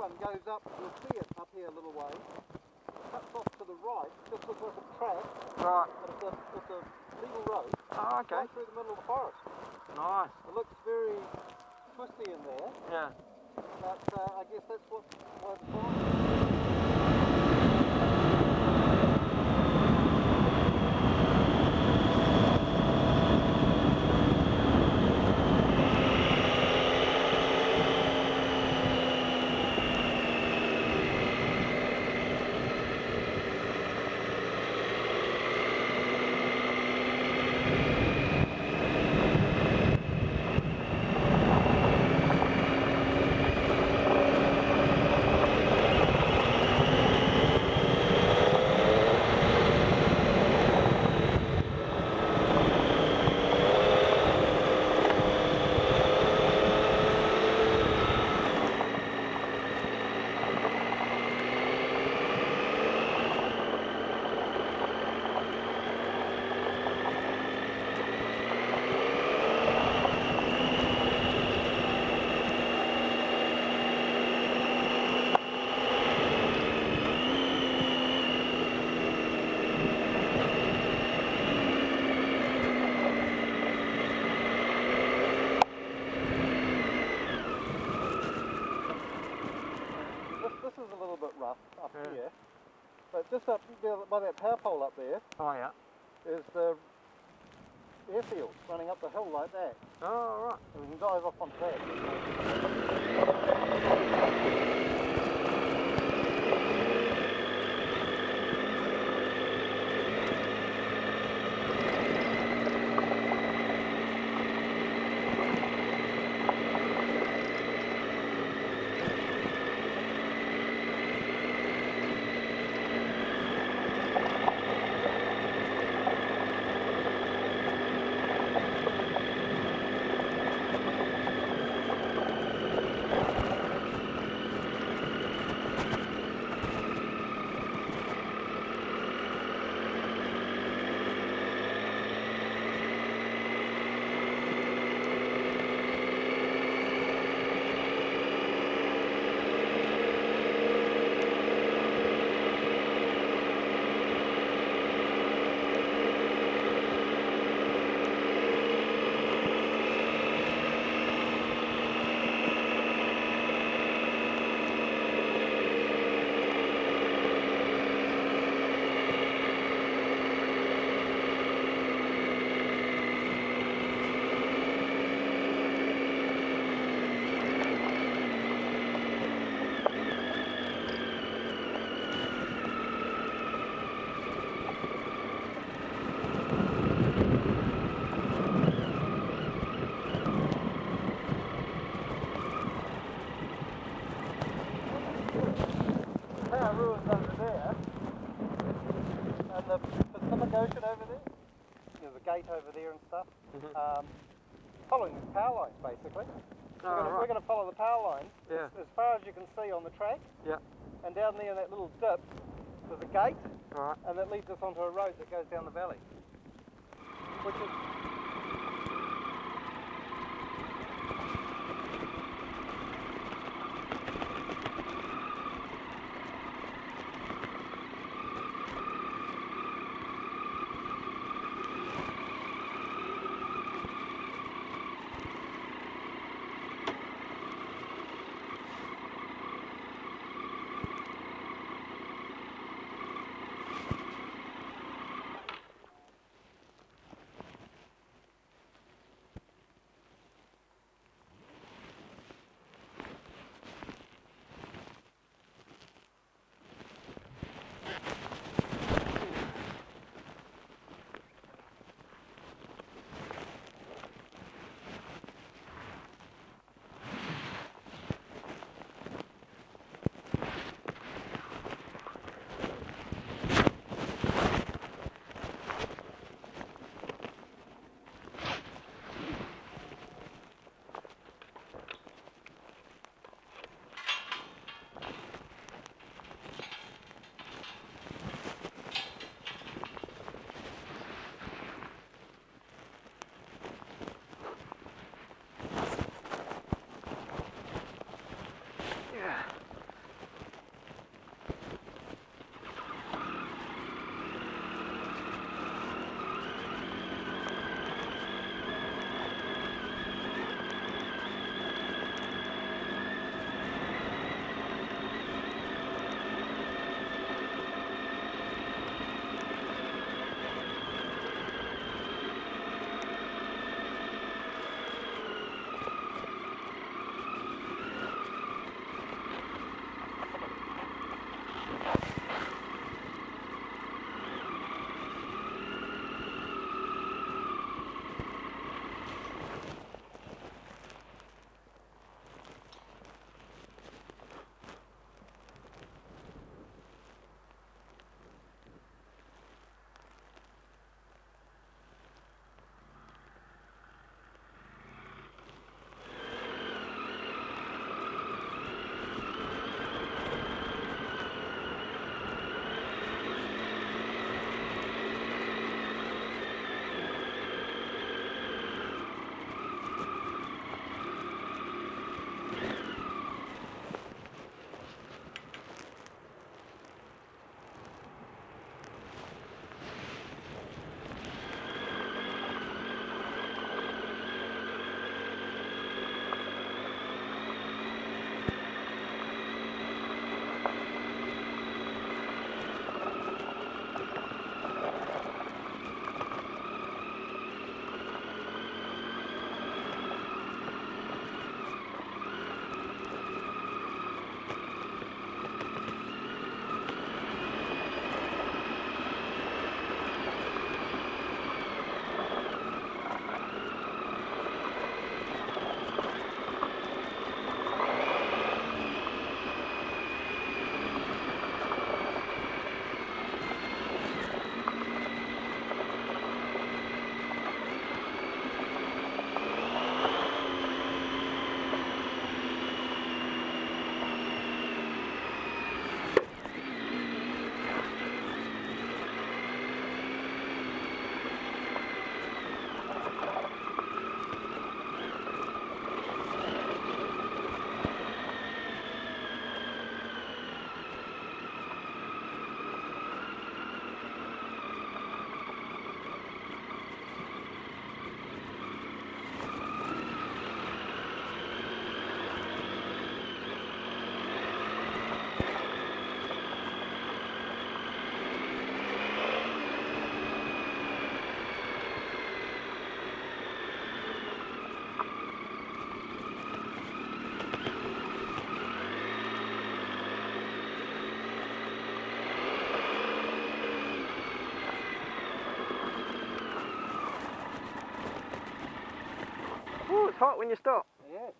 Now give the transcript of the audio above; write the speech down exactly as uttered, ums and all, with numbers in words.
one goes up, you'll see it up here a little way, cuts off to the right, just looks like a track, right. But it's a, it's a legal road, oh, okay. Right through the middle of the forest. Nice. It looks very twisty in there, yeah. But uh, I guess that's what I've found. Just up by that power pole up there, oh, yeah. There's the airfield running up the hill like that. Oh, right. And we can dive off onto that. Over there and stuff, mm-hmm. um, following the power lines basically. Oh, we're gonna, right. we're gonna follow the power lines yeah. as, as far as you can see on the track. Yeah. And down there in that little dip, there's a gate, right. and that leads us onto a road that goes down the valley. Which is tight when you stop. Yeah.